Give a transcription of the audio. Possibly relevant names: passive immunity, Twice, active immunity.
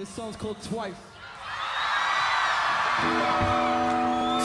This song's called Twice. Time.